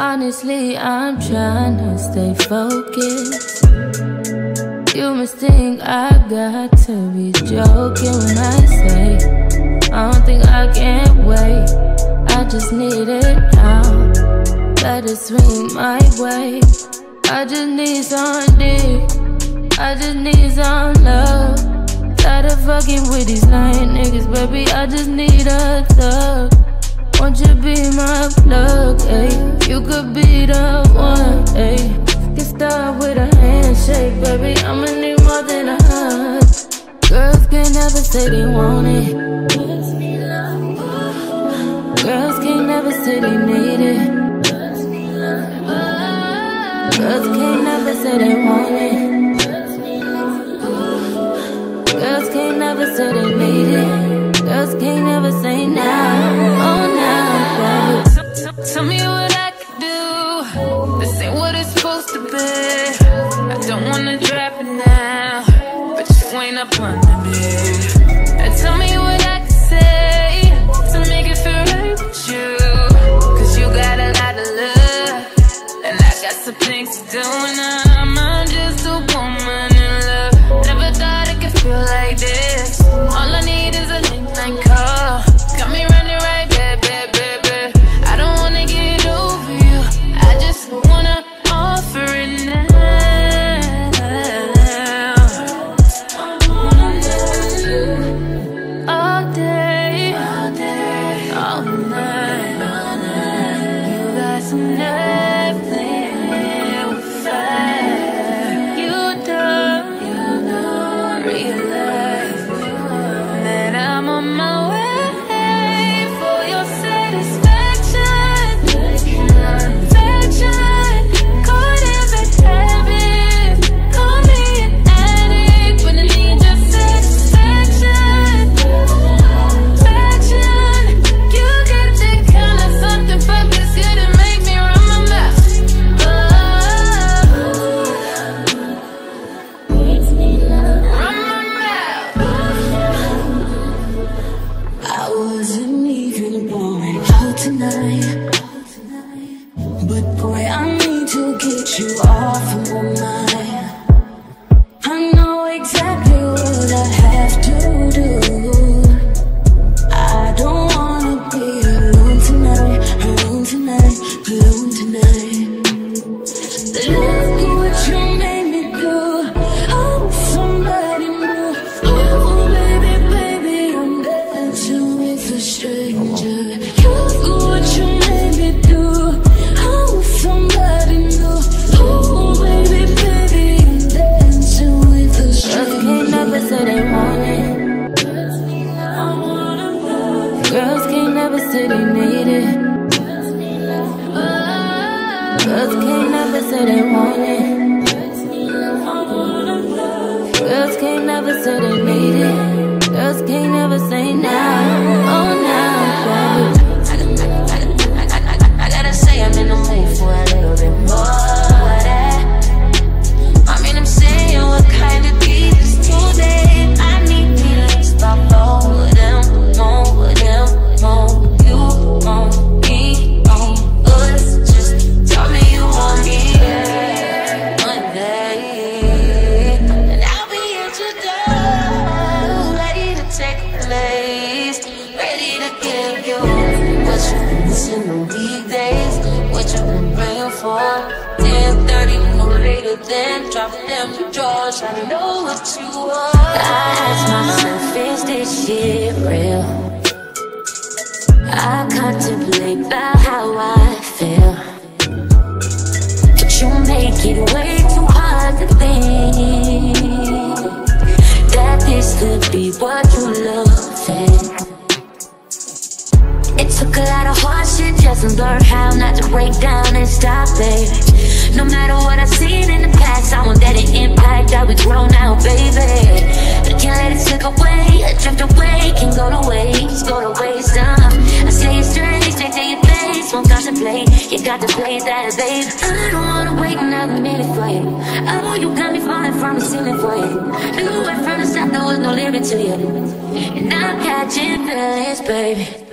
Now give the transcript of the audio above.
Honestly, I'm trying to stay focused. You must think I got to be joking when I say I don't think I can wait. I just need it now. Let it swing my way. I just need some dick. I just need some love. Tired of fucking with these lying niggas, baby. I just need a thug. Won't you be my plug, ayy? You could be the one, ayy. Get started with a handshake, baby. I'ma need more than a hug. Girls can't never say they want it. Girls can't never say they need it. Girls can't never say they want it. Girls can't never say they need it. Girls can't never say now. Oh, now. Tell me what I can do. This ain't what it's supposed to be. I don't wanna drop it now, but you ain't up on the bed. And tell me what I can say to make it feel right with you. Cause you got a lot of love, and I got some things to do. And I'm just a woman in love. Never thought it could feel like this. All I need is a nickname call. Got me running right back, back, back, back. I don't wanna get over you, I just wanna offer it now. All day, all day, all night, all night. You got some nothing. Got to play that, babe. I don't wanna wait now. another minute for you. I know you got me falling from the ceiling for you. You were from the south, there was no limit to you. And I'm catching feelings, baby.